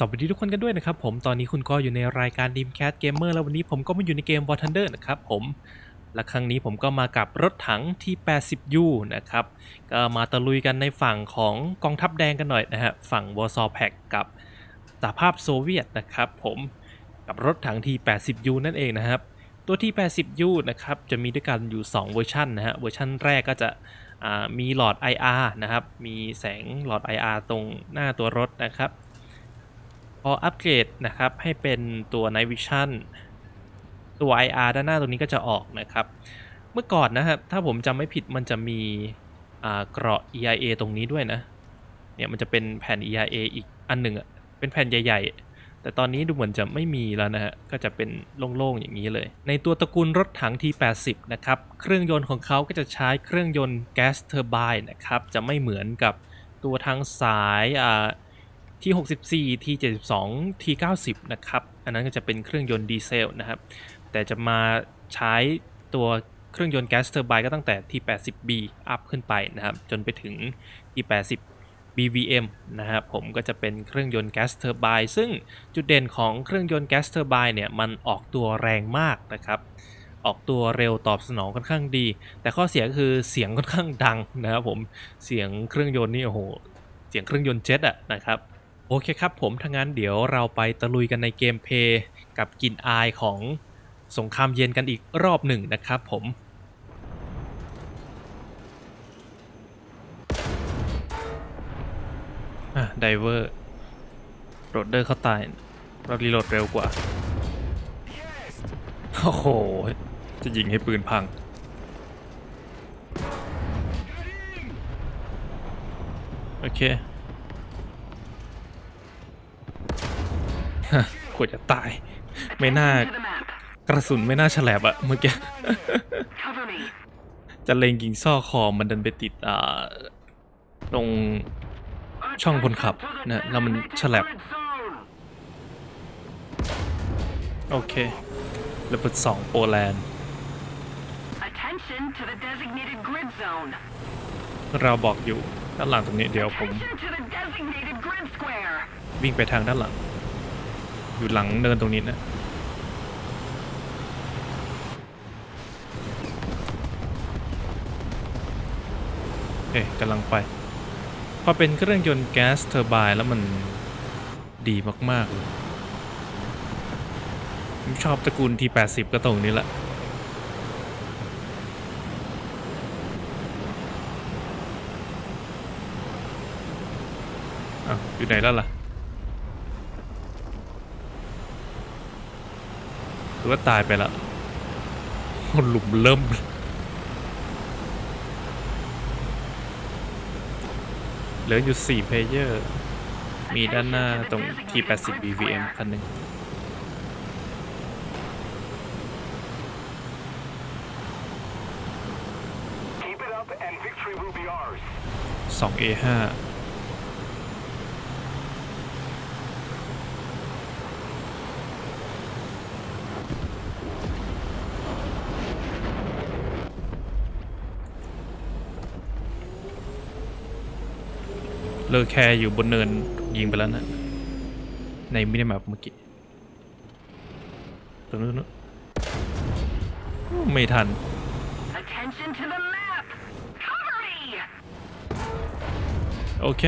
สวัสดีทุกคนกันด้วยนะครับผมตอนนี้คุณก็อยู่ในรายการ Dreamcast Gamer แล้ววันนี้ผมก็มาอยู่ในเกม War Thunder นะครับผมและครั้งนี้ผมก็มากับรถถังที่ T-80U นะครับก็มาตะลุยกันในฝั่งของกองทัพแดงกันหน่อยนะฮะฝั่ง Warsaw Pact กับสหภาพโซเวียตนะครับผมกับรถถังที่ T-80U นั่นเองนะครับตัวที่ T-80U นะครับจะมีด้วยกันอยู่2เวอร์ชันนะฮะเวอร์ชันแรกก็จะมีหลอด IR นะครับมีแสงหลอด IR ตรงหน้าตัวรถนะครับพออัปเกรดนะครับให้เป็นตัว Night Vision ตัว IR ด้านหน้าตรงนี้ก็จะออกนะครับเมื่อก่อนนะครับถ้าผมจำไม่ผิดมันจะมีเกราะ EIA ตรงนี้ด้วยนะเนี่ยมันจะเป็นแผ่น EIA อีกอันหนึ่งเป็นแผ่นใหญ่ๆแต่ตอนนี้ดูเหมือนจะไม่มีแล้วนะฮะก็จะเป็นโล่งๆอย่างนี้เลยในตัวตระกูลรถถัง T-80 นะครับเครื่องยนต์ของเขาก็จะใช้เครื่องยนต์แก๊สเทอร์ไบน์นะครับจะไม่เหมือนกับตัวทางสายT64 T72 T90 นะครับอันนั้นก็จะเป็นเครื่องยนต์ดีเซลนะครับแต่จะมาใช้ตัวเครื่องยนต์แก๊สเทอร์ไบน์ก็ตั้งแต่ T80B อัพขึ้นไปนะครับจนไปถึง T80BVM นะครับผมก็จะเป็นเครื่องยนต์แก๊สเทอร์ไบน์ซึ่งจุดเด่นของเครื่องยนต์แก๊สเทอร์ไบน์เนี่ยมันออกตัวแรงมากนะครับออกตัวเร็วตอบสนองค่อนข้างดีแต่ข้อเสียคือเสียงค่อนข้างดังนะครับผมเสียงเครื่องยนต์นี่โอ้โหเสียงเครื่องยนต์เจ็ตอะนะครับโอเคครับผมถ้างั้นเดี๋ยวเราไปตะลุยกันในเกมเพย์กับกลิ่นอายของสงครามเย็นกันอีกรอบหนึ่งนะครับผมไดเวอร์โรดเดอร์เขาตายเรารีโหลดเร็วกว่าโอ้โหจะยิงให้ปืนพังโอเคกลัวจะตายไม่น่ากระสุนไม่น่าฉลบอะเมื่อกี้จะเล็งยิงซ่อคอมันดันไปติดตรงช่องคนขับนะแล้วมันฉลบโอเคระเบิด2โปแลนด์เราบอกอยู่ด้านหลังตรงนี้เดี๋ยวผมวิ่งไปทางด้านหลังอยู่หลังเนินตรงนี้นะเอ๊ะกำลังไปพอเป็นเครื่องยนต์แก๊สเทอร์ไบน์แล้วมันดีมากๆเลยผมชอบตระกูล T-80 ก็ตรงนี้แหละอ้าวอยู่ไหนแล้วล่ะก็ตายไปละหลุมเริ่มเหลืออยู่4เพลเยอร์มีด้านหน้าตรง T80 BVM คันหนึ่ง2A5เลอแคร์อยู่บนเนินยิงไปแล้วนะในมินิแมปเมื่อกี้ตรงนู้นไม่ทันโอเค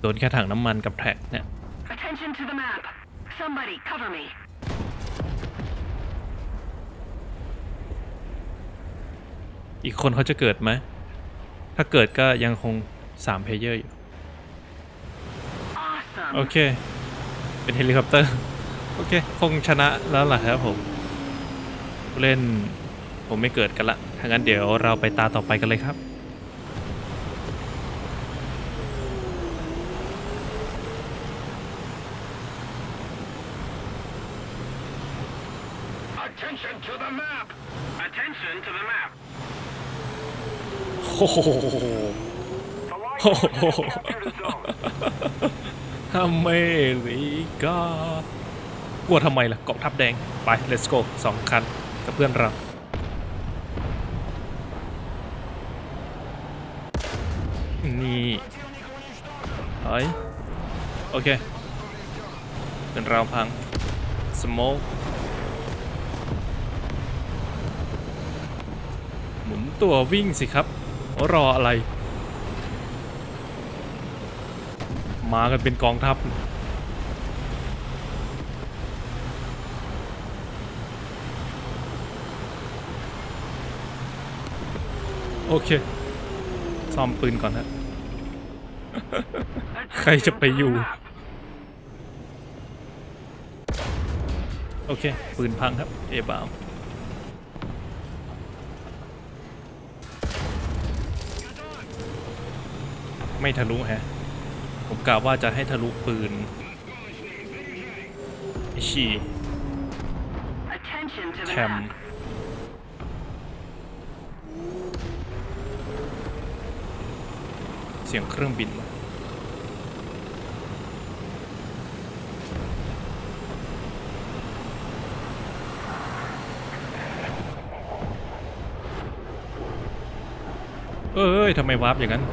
โดนแค่ถังน้ำมันกับแท็กเนี่ยอีกคนเขาจะเกิดไหมถ้าเกิดก็ยังคง3เพลเยอร์อยู่ awesome. โอเคเป็นเฮลิคอปเตอร์โอเคคงชนะแล้วล่ะครับผมเล่นผมไม่เกิดกันละถ้างั้นเดี๋ยวเราไปตาต่อไปกันเลยครับโอ้โหทำไมลีกากลัวทำไมล่ะกองทัพแดงไป let's go 2 คันกับเพื่อนเรานี่ อยโอเคเป็นราวพังสโมกหมุนตัววิ่งสิครับรออะไรมากันเป็นกองทัพโอเคซ่อมปืนก่อนฮะใครจะไปอยู่โอเคปืนพังครับA-Balmไม่ทะลุฮะผมกล่าวว่าจะให้ทะลุปืนชีแทมเสียงเครื่องบินเอ้ยทำไมวาร์ปอย่างนั้น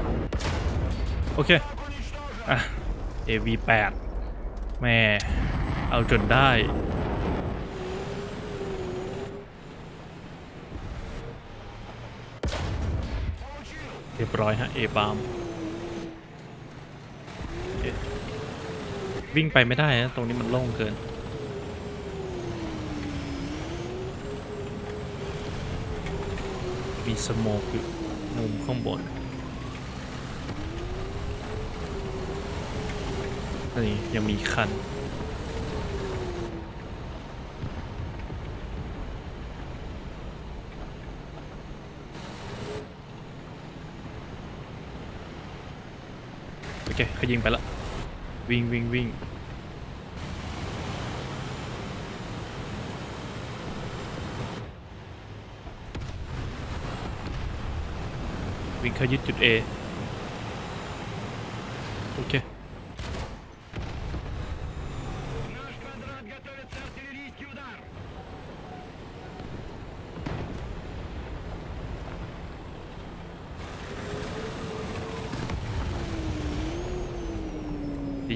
โอเคอ่ะ AV8 แม่เอาจนได้เรียบร้อยฮะA-Balmวิ่งไปไม่ได้นะตรงนี้มันโล่งเกินมีสโมกอยู่มุมข้างบนนี่ยังมีคันโอเคเขายิงไปแล้ววิ่งวิ่งวิ่งวิ่งเข้ายึดจุด A โอเค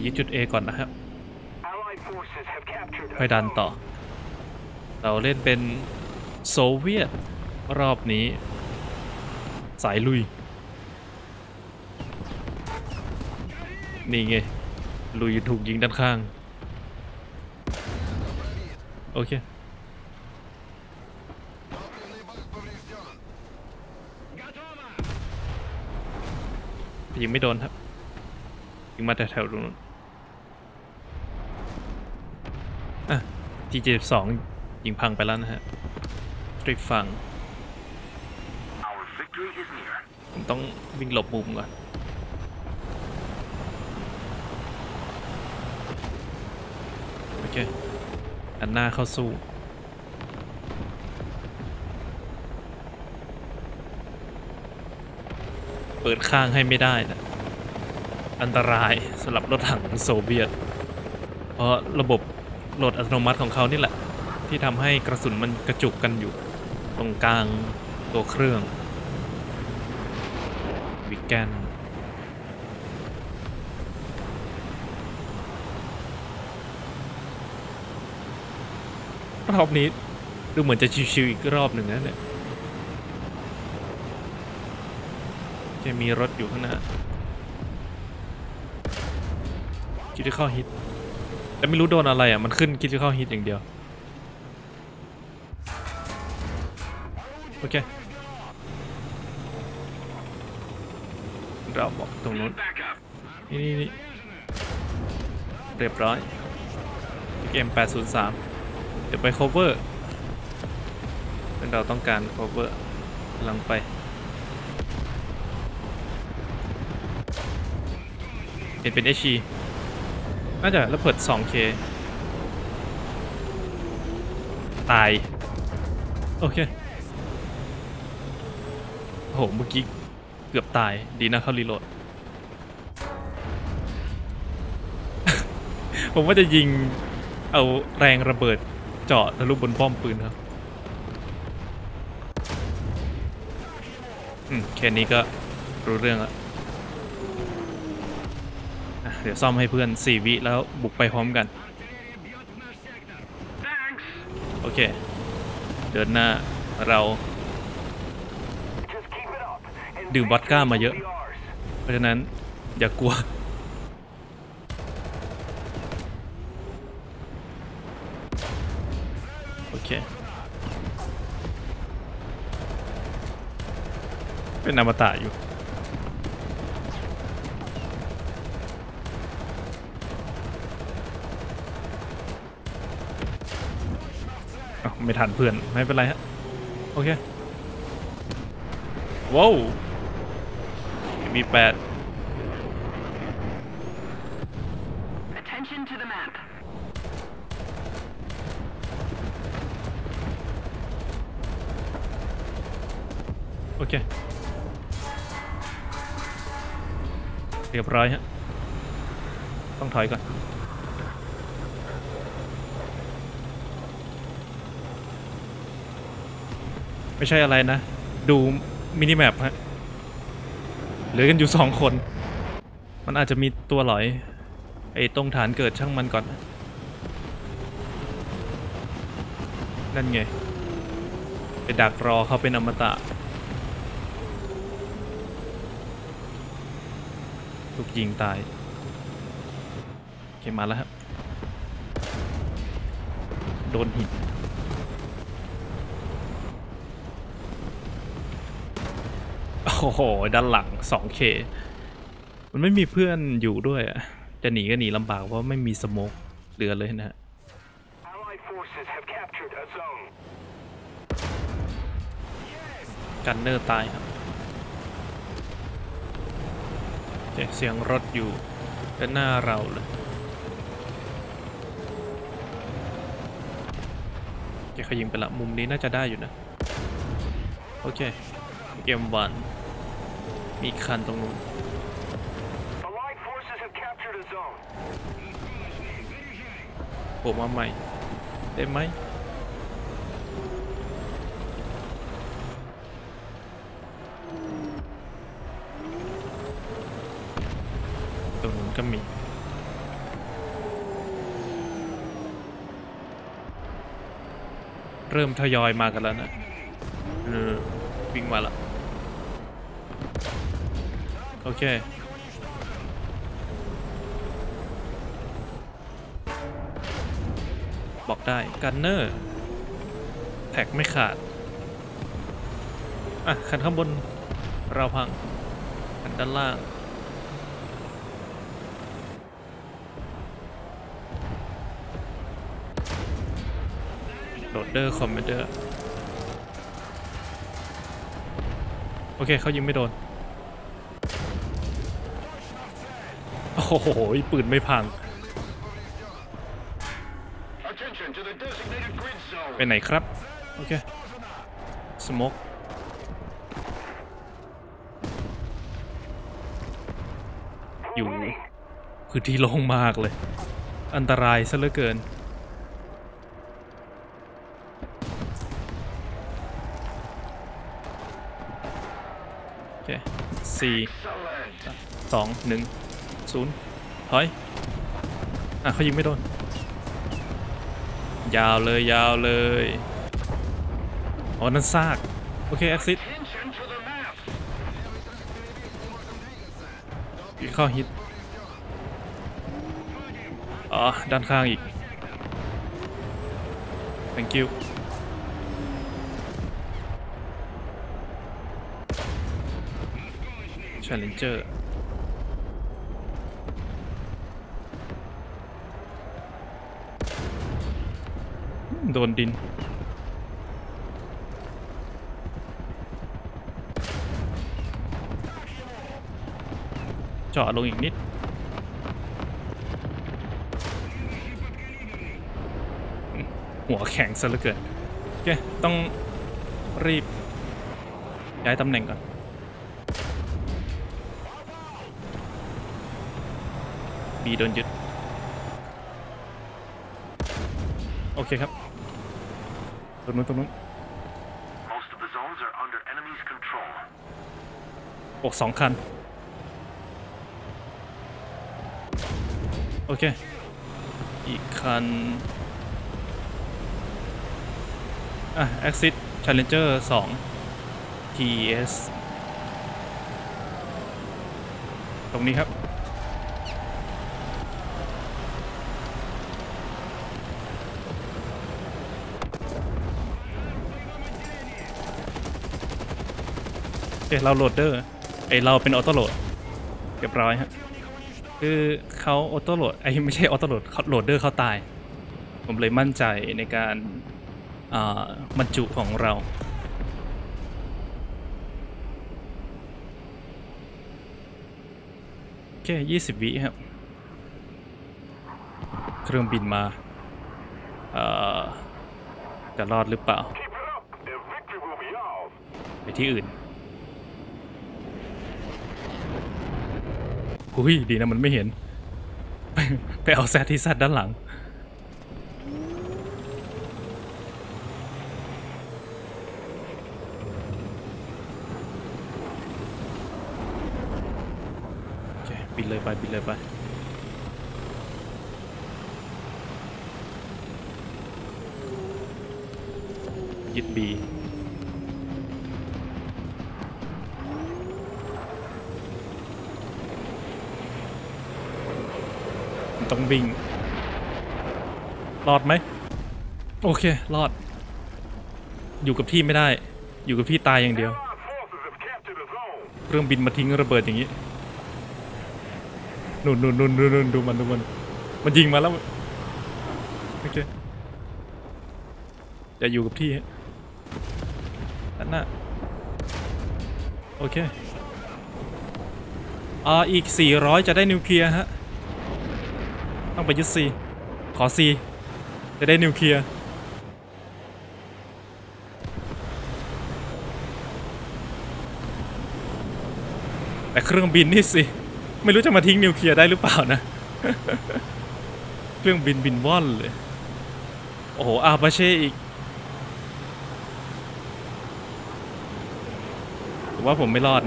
ยึดจุด A ก่อนนะครับไปดันต่อเราเล่นเป็นโซเวียตรอบนี้สายลุยนี่ไงลุยถูกยิงด้านข้างโอเคยิงไม่โดนครับยิงมาแต่แถวตรงนู้นGJ2 ยิงพังไปแล้วนะฮะตริกฟังผมต้องวิ่งหลบมุมก่อนโอเคอันหน้าเข้าสู้เปิดข้างให้ไม่ได้นะอันตรายสำหรับรถถังโซเวียตเพราะระบบโหลดอัตโนมัติของเขานี่แหละที่ทำให้กระสุนมันกระจุกกันอยู่ตรงกลางตัวเครื่องวิกแกนรอบนี้ดูเหมือนจะชิวๆอีกรอบหนึ่งนะเนี่ยจะมีรถอยู่ข้างหน้าคิดจะเข้าฮิตแต่ไม่รู้โดนอะไรอ่ะมันขึ้นคิดจะเข้าฮิตอย่างเดียวโอเคเราบอกตรงนู้นนี่เรียบร้อยเกม803เดี๋ยวไป cover เราต้องการ cover หลังไปเป็น HEน่าจะระเบิด 2K ตายโอเคโหเมื่อกี้เกือบตายดีนะเขารีโหลด ผมว่าจะยิงเอาแรงระเบิดเจาะทะลุบนป้อมปืนครับแค่นี้ก็รู้เรื่องละ เดี๋ยวซ่อมให้เพื่อน4วิแล้วบุกไปพร้อมกันโอเคเดินหน้าเราดื่มวอดก้ามาเยอะเพราะฉะนั้นอย่ากลัวโอเคเป็นอมตะอยู่ไม่ทันเพื่อนไม่เป็นไรฮะโอเคว้าวมี8โอเคเรียบร้อยฮะต้องถอยก่อนไม่ใช่อะไรนะดูมินิแมปฮะเหลือกันอยู่2คนมันอาจจะมีตัวหลอยไอ้ตรงฐานเกิดช่างมันก่อนนั่นไงไปดักรอเขาเป็นอมตะถูกยิงตายโอเคมาแล้วครับโดนหินโอ้โหด้านหลัง 2K มันไม่มีเพื่อนอยู่ด้วยจะหนีก็หนีลำบากเพราะไม่มีสโมกเหลือเลยนะฮะกันเนอร์ตายครับเสียงรถอยู่ด้านหน้าเราเลยแกขยิงไปละมุมนี้น่าจะได้อยู่นะโอเคM1 มีคันตรงนู้นผมมาใหม่ได้ไหมตรงนู้นก็มีเริ่มทยอยมากันแล้วนะวิ่งมาละโอเคบอกได้กันเนอร์แท็กไม่ขาดอ่ะขันข้างบนเราพังขันด้านล่างโหลดเดอร์คอมเมนเดอร์โอเคเขายิงไม่โดนโอ้โหปืนไม่พังไปไหนครับโอเคสโมกอยู่คือที่โล่งมากเลยอันตรายซะเหลือเกิน4 2 1 0ถอยอ่ะเขายิงไม่โดนยาวเลยยาวเลยอ๋อนั่นซากโอเค exit อีกข้อฮิตอ๋อด้านข้างอีก thank you Challenger โดนดินเจาะลงอีกนิดหัวแข็งซะเหลือเกินโอเคต้องรีบย้ายตำแหน่งก่อนบีโดนยึดโอเคครับตรงนู้นตรงนู้นโอ้2 คัน โอเคอีกคันอ่ะ Exit Challenger 2 TES ตรงนี้ครับเเราโหลดเดอร์ไอเราเป็นออโต้โหลดเรียบร้อยฮะคือเขาออโต้โหลดไอไม่ใช่ออโต้โหลดโหลดเดอร์เขาตายผมเลยมั่นใจในการบรรจุของเราโอเค20 วิครับเครื่องบินมาจะรอดหรือเปล่าไปที่อื่นอุ้ยดีนะมันไม่เห็น ไปเอาแซดที่ซัดด้านหลังโอเคบินเลยไปบินเลยไปยึดบีต้องวิ่งรอดไหมโอเครอดอยู่กับที่ไม่ได้อยู่กับที่ตายอย่างเดียวเครื่องบินมาทิ้งระเบิดอย่างนี้นู่นนู่นนู่นนู่นดูมันดูมันมันยิงมาแล้วโอเคจะอยู่กับที่นั่นน่ะโอเคอีก400จะได้นิวเคลียร์ฮะต้องไปยึดซีขอซีจะได้นิวเคลียร์แต่เครื่องบินนี่สิไม่รู้จะมาทิ้งนิวเคลียร์ได้หรือเปล่านะ เครื่องบินบินว่อนเลยโอ้โหอาบาเช่อีกผมว่าผมไม่รอด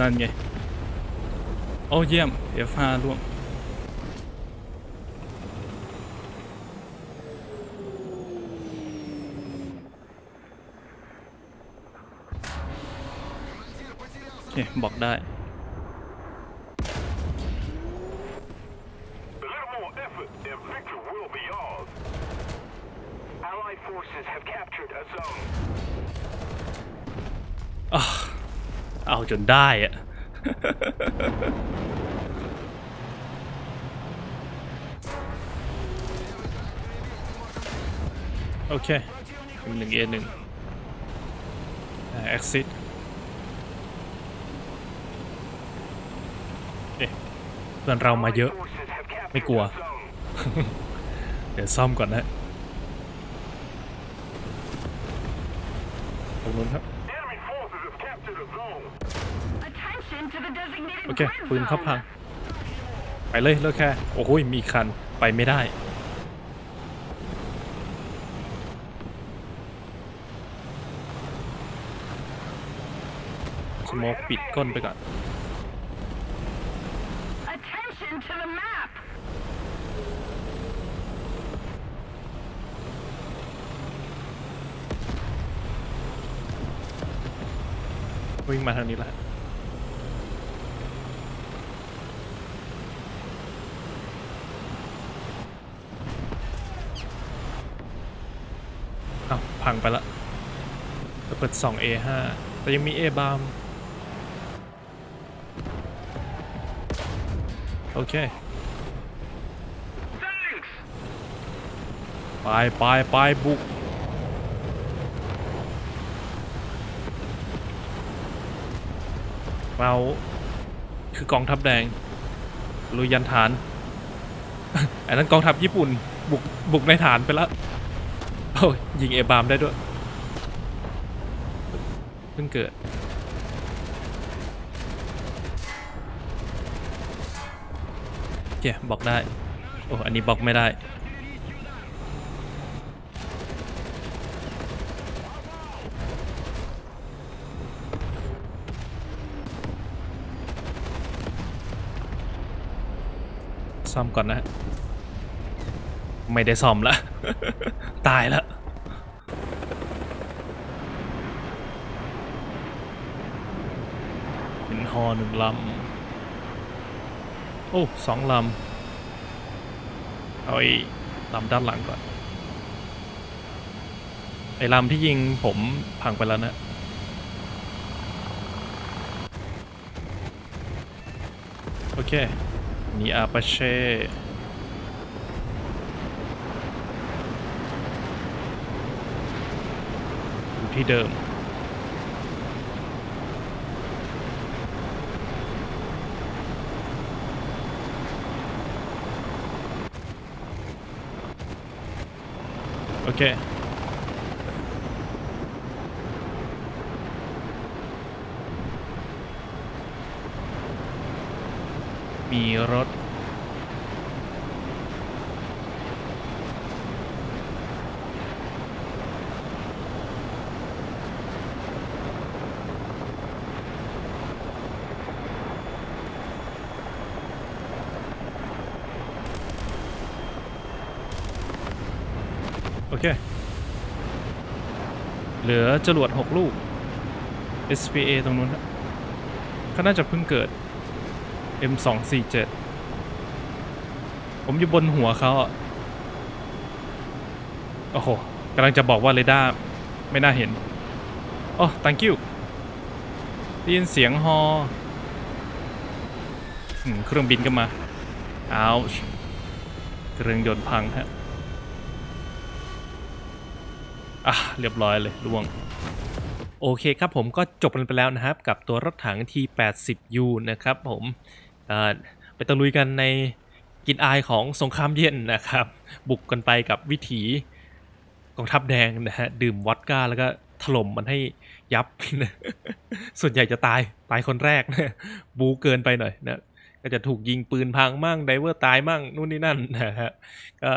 นั่นไงโอ้เยี่ยม F5 ร่วงนี่บอกได้เอาจนได้อะ โอเค M1A1 Exit เอ๊ะเพื่อนเรามาเยอะไม่กลัว เดี๋ยวซ่อมก่อนนะตรงนู้นครับโอเคปืนเข้าพังไปเลยเลิกแค่โอ้โหมีคันไปไม่ได้สโมกปิดก้นไปก่อนวิ่งมาทางนี้แล้วพังไปละจะเปิด 2A5 แต่ยังมี A-Balm โอเคไปบุกเราคือกองทัพแดงลุยยันฐาน อันนั้นกองทัพญี่ปุ่นบุกในฐานไปแล้วยิงA-Balmได้ด้วยเพิ่งเกิดเจ๊บอกได้โอ้อันนี้บอกไม่ได้ ซ่อมก่อนนะไม่ได้ซ่อมละ ตายละเป็นฮอหนึ่งลำโอ้สองลำเอาไอ้ลำด้านหลังก่อนไอ้ลำที่ยิงผมพังไปแล้วนะโอเคนี่อาปาเช่อยู่ที่เดิมโอเคมีรถโอเคเหลือจรวด6ลูก SPA ตรงนู้นเขาน่าจะเพิ่งเกิดM247 ผมอยู่บนหัวเขาอ่ะโอ้โหกำลังจะบอกว่าเรดาร์ไม่น่าเห็นอ๋อ thank you ได้ยินเสียงฮอเครื่องบินก็มาอ้าวเครื่องยนต์พังฮะอ่ะเรียบร้อยเลยล่วงโอเคครับผมก็จบกันไปแล้วนะครับกับตัวรถถัง T-80U นะครับผมไปตะลุยกันในกลิ่นอายของสงครามเย็นนะครับบุกกันไปกับวิถีกองทัพแดงนะฮะดื่มวอดก้าแล้วก็ถล่มมันให้ยับ ส่วนใหญ่จะตายคนแรกนะบูเกินไปหน่อยนะก็จะถูกยิงปืนพังมั่งไดเวอร์ตายมั่งนู่นนี่นั่นนะฮะก็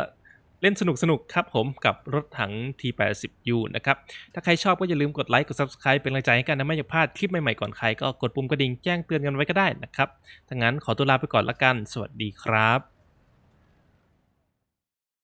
เล่นสนุกครับผมกับรถถัง T-80U นะครับถ้าใครชอบก็อย่าลืมกดไลค์กด Subscribe เป็นกำลังใจให้กันนะไม่อยากพลาดคลิปใหม่ๆก่อนใครก็กดปุ่มกระดิ่งแจ้งเตือนกันไว้ก็ได้นะครับถ้างั้นขอตัวลาไปก่อนละกันสวัสดีครับ